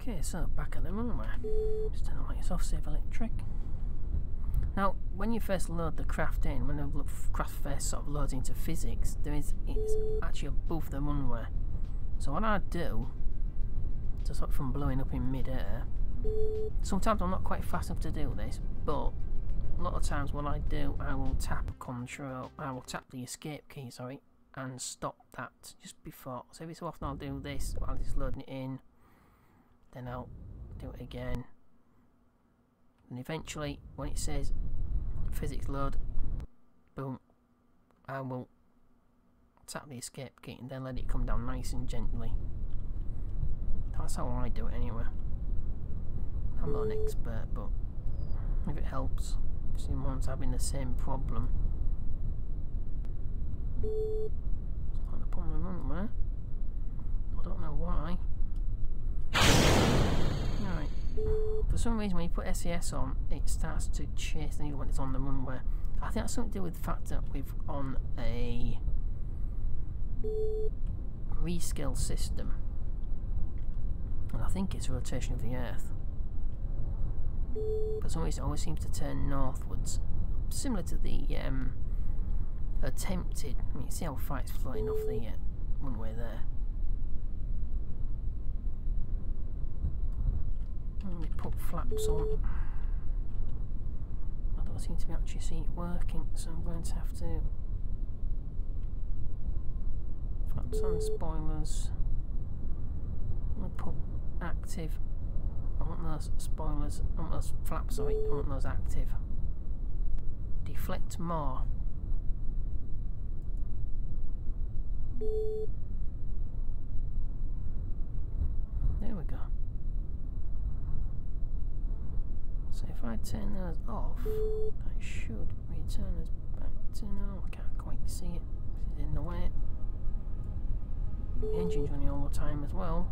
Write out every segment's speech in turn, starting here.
Okay, so back at the runway. Just turn the lights off, save electric. Now, when you first load the craft in, when the craft first sort of loads into physics, it's actually above the runway. So what I do, to stop from blowing up in mid-air, sometimes I'm not quite fast enough to do this, but a lot of times what I do, I will tap control, I will tap the escape key, sorry, and stop that just before. So every so often I'll do this while it's loading it in, then I'll do it again. And eventually, when it says physics load, boom, I will tap the escape key and then let it come down nice and gently. That's how I do it anyway. I'm not an expert, but if it helps. Someone's having the same problem. It's not upon the runway. I don't know why. Right. For some reason, when you put SES on, it starts to chase the needle when it's on the runway. I think that's something to do with the fact that we've on a rescale system, and I think it's rotation of the Earth. For some reason, it always seems to turn northwards, similar to the attempted. I mean, you see how far it's floating off the runway there. They put flaps on. I don't seem to be actually see it working, so I'm going to have to flaps on spoilers. I'm gonna put active. I want those spoilers. I want those flaps. Sorry, I want those active. Deflect more. There we go. So if I turn those off, that should return us back to no. I can't quite see it. It's in the way. The engine's running all the time as well.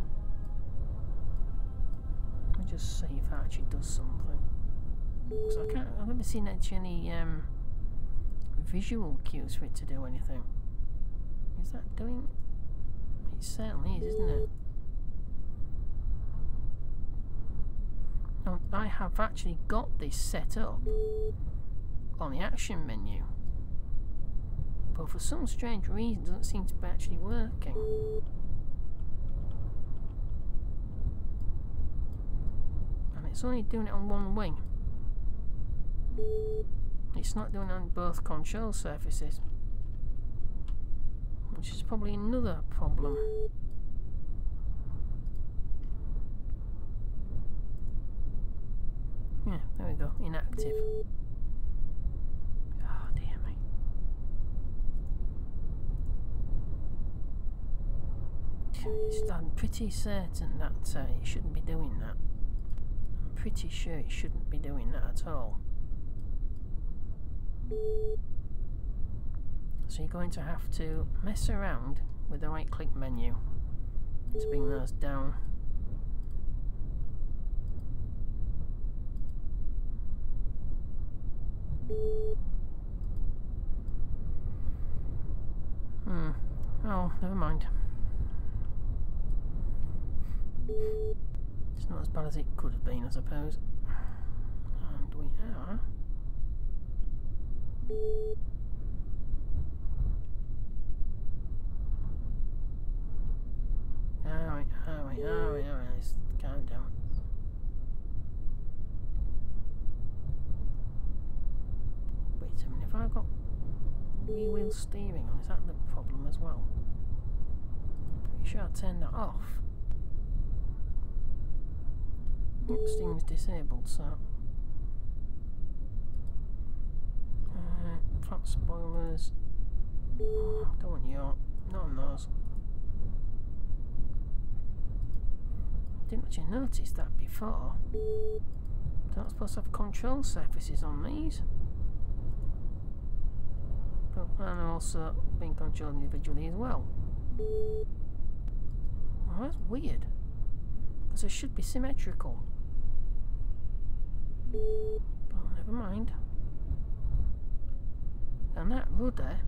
Let me just see if that actually does something. So I can't. I've never seen actually any visual cues for it to do anything. Is that doing? It certainly is, isn't it? Now, I have actually got this set up on the action menu, but for some strange reason it doesn't seem to be actually working. And it's only doing it on one wing. It's not doing it on both control surfaces, which is probably another problem. Yeah, there we go, inactive. Oh dear me. I'm pretty certain that it shouldn't be doing that. I'm pretty sure it shouldn't be doing that at all. So you're going to have to mess around with the right click menu to bring those down. Oh, never mind. It's not as bad as it could have been, I suppose. And we are. Alright, let's calm down. Wait a minute, if I got rear wheel steering on, is that the problem as well? Pretty sure I turned that off. Steering is disabled, so flat spoilers. Don't want your, not on those. Didn't actually notice that before. They're not supposed to have control surfaces on these. But and also being controlled individually as well. Well, that's weird, because it should be symmetrical. But never mind. And that rudder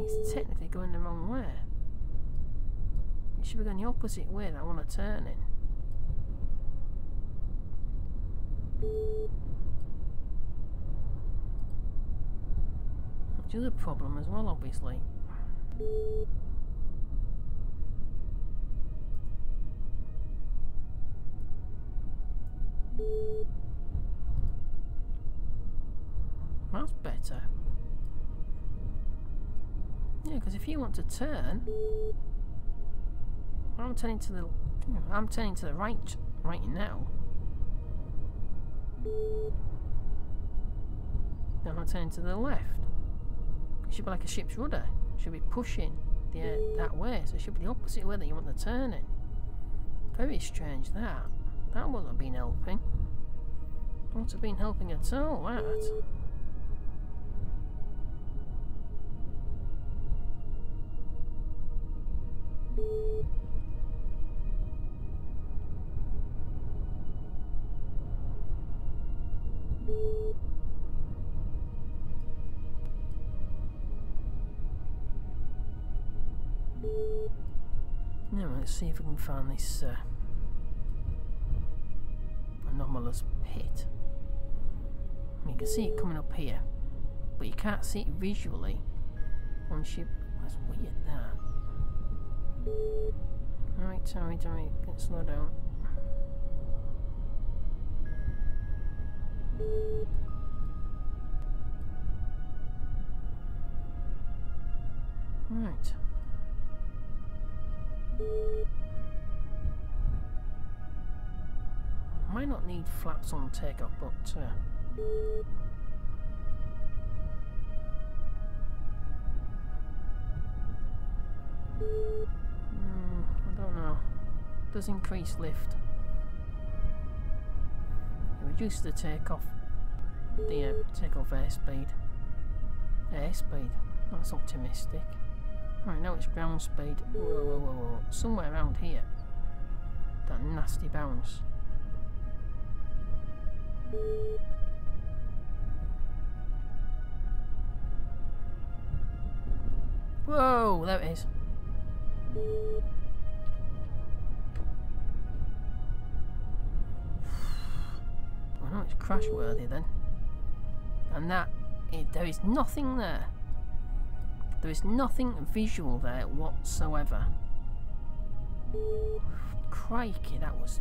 is technically going the wrong way. You should be going the opposite way, that one a turning. That's the other problem as well, obviously. That's better. Yeah, because if you want to turn, I'm turning to the right now. Then I'm turning to the left. It should be like a ship's rudder. It should be pushing the air that way, so it should be the opposite way that you want the turning. Very strange that. That wouldn't have been helping. Wouldn't have been helping at all, that. Now let's see if we can find this anomalous pit. You can see it coming up here, but you can't see it visually once you... That's weird, that. Alright, sorry, let's slow down. Right. Might not need flaps on takeoff, but I don't know. Does increase lift. Reduce the takeoff. The takeoff airspeed. Airspeed. That's optimistic. Right now it's ground speed. Whoa. Somewhere around here. That nasty bounce. Whoa! There it is. I know it's crash-worthy then. And that, there is nothing there. There is nothing visual there whatsoever. Crikey, that was...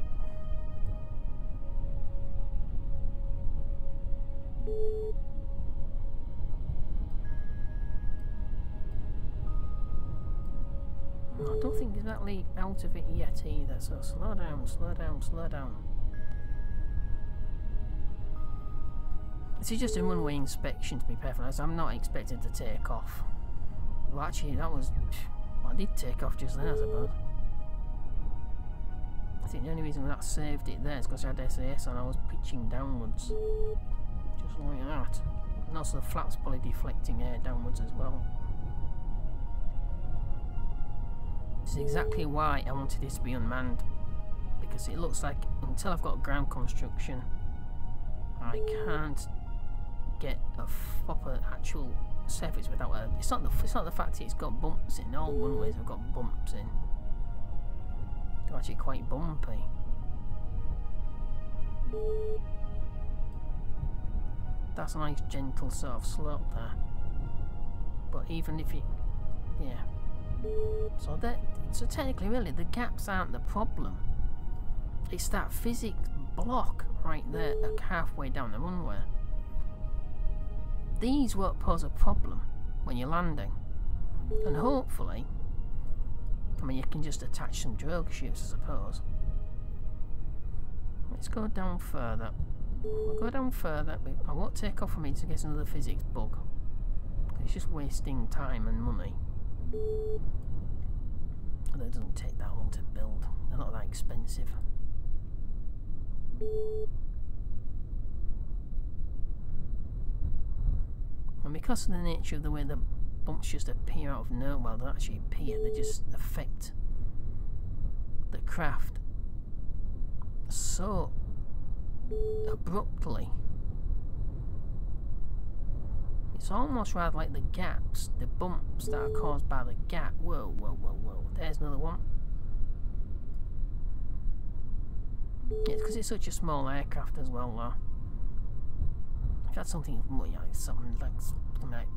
I don't think exactly out of it yet either, so slow down. This is just a runway inspection, to be perfectly honest. I'm not expected to take off. Well, actually, that was... Well, I did take off just then, I suppose. I think the only reason that saved it there is because I had SAS and I was pitching downwards. Just like that. And also the flaps probably deflecting air downwards as well. This is exactly why I wanted this to be unmanned. Because it looks like, until I've got ground construction, I can't get a proper actual surface without a... It's not the fact it's got bumps in. All runways have got bumps in. They're actually quite bumpy. That's a nice gentle sort of slope there. But even if you... Yeah. So technically really the gaps aren't the problem. It's that physics block right there, like halfway down the runway. These won't pose a problem when you're landing. And hopefully, I mean, you can just attach some drill chutes, I suppose. Let's go down further. We'll go down further, but I won't take off from it to get another physics bug. It's just wasting time and money. Although it doesn't take that long to build. They're not that expensive. And because of the nature of the way the bumps just appear out of nowhere, they don't actually appear, they just affect the craft so abruptly. It's almost rather like the gaps, the bumps that are caused by the gap. Whoa, there's another one. It's because it's such a small aircraft as well, though. If that's something much like something like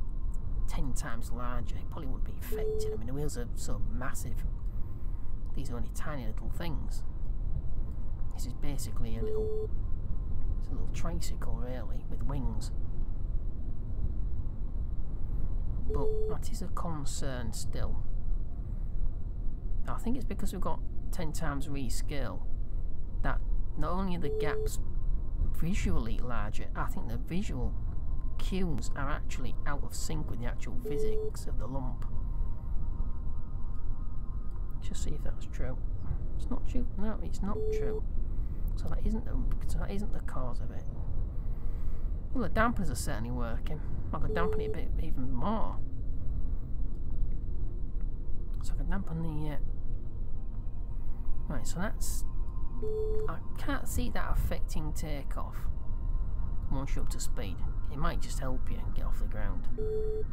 10 times larger, it probably wouldn't be affected. I mean, the wheels are so massive. These are only tiny little things. This is basically a little, it's a little tricycle really with wings. But that is a concern still. I think it's because we've got 10 times rescale that not only are the gaps visually larger, I think the visual cues are actually out of sync with the actual physics of the lump. Just see if that's true. It's not true. No, it's not true. So that isn't the cause of it. Well, the dampeners are certainly working. I could dampen it a bit even more. So I can dampen the... Right, so that's... I can't see that affecting takeoff once you're up to speed. It might just help you get off the ground,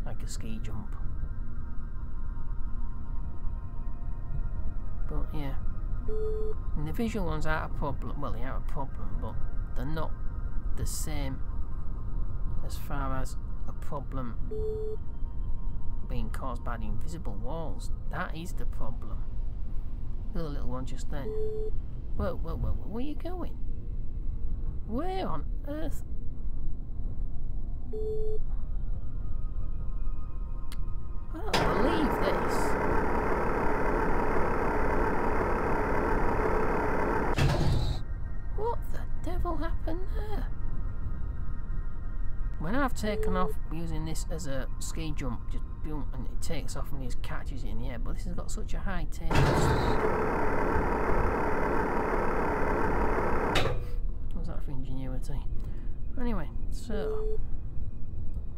like a ski jump. But yeah, and the visual ones are a problem. Well, they are a problem, but they're not the same as far as a problem being caused by the invisible walls. That is the problem. The little one just then. Whoa, whoa, whoa, whoa, where are you going? Where on earth? I don't believe this. What the devil happened there? When I've taken off using this as a ski jump, just boom, and it takes off and just catches it in the air, but this has got such a high tail. What was that for ingenuity? Anyway, so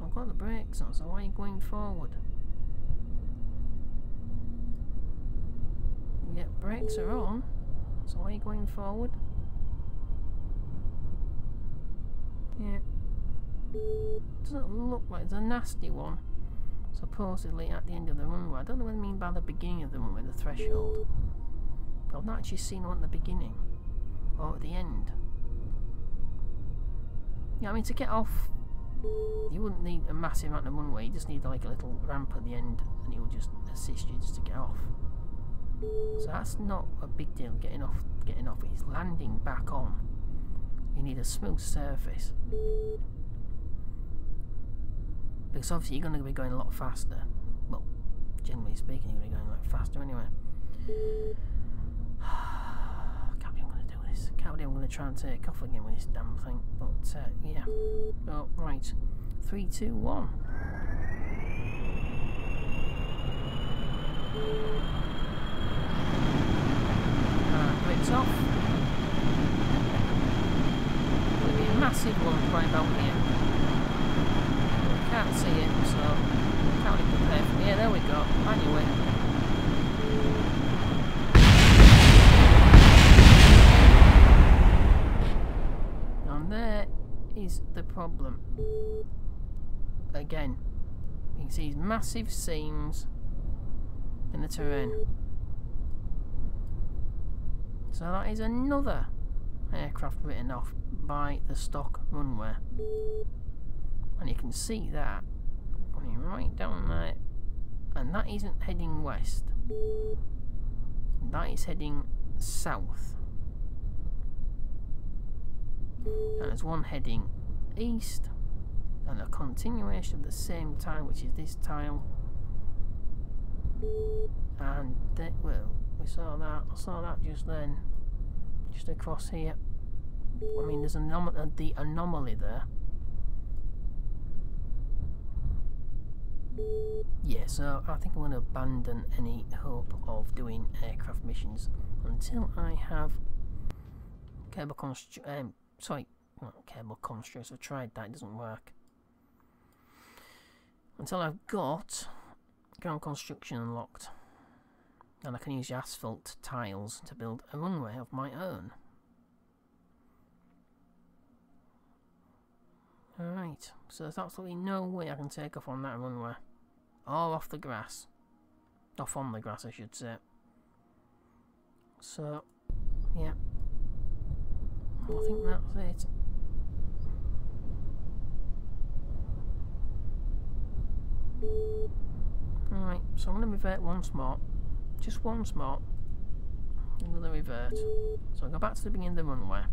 I've got the brakes on, so why are you going forward? Yeah, brakes are on, so why are you going forward? Yeah. Doesn't look like it's a nasty one. Supposedly at the end of the runway. I don't know what I mean by the beginning of the runway, the threshold. But I've not actually seen one at the beginning or at the end. Yeah, I mean, to get off, you wouldn't need a massive amount of runway. You just need like a little ramp at the end, and it will just assist you just to get off. So that's not a big deal. Getting off. It's landing back on. You need a smooth surface. Because obviously you're going to be going a lot faster. Well, generally speaking, you're going to be going a lot faster anyway. I can't believe I'm going to do this. I can't believe I'm going to try and take off again with this damn thing. But, yeah. Oh, right. 3, 2, 1. Brakes off. Going to be a massive one right about here. Can't see it, so can't even prepare for it. Yeah, there we go. Anyway. And there is the problem. Again, you can see these massive seams in the terrain. So that is another aircraft written off by the stock runway. And you can see that running right down there, and that isn't heading west, that is heading south, and there's one heading east and a continuation of the same tile, which is this tile, and that, well, we saw that, I saw that just then, just across here. I mean, there's the anomaly there. Yeah, so I think I'm going to abandon any hope of doing aircraft missions until I have cable constructors. Sorry, not cable constructors. I've tried that; it doesn't work. Until I've got ground construction unlocked, and I can use the asphalt tiles to build a runway of my own. All right, so there's absolutely no way I can take off on that runway. All off the grass. Off on the grass, I should say. So, yeah. I think that's it. Right, so I'm going to revert once more. Just once more. Another revert. So I go back to the beginning of the runway.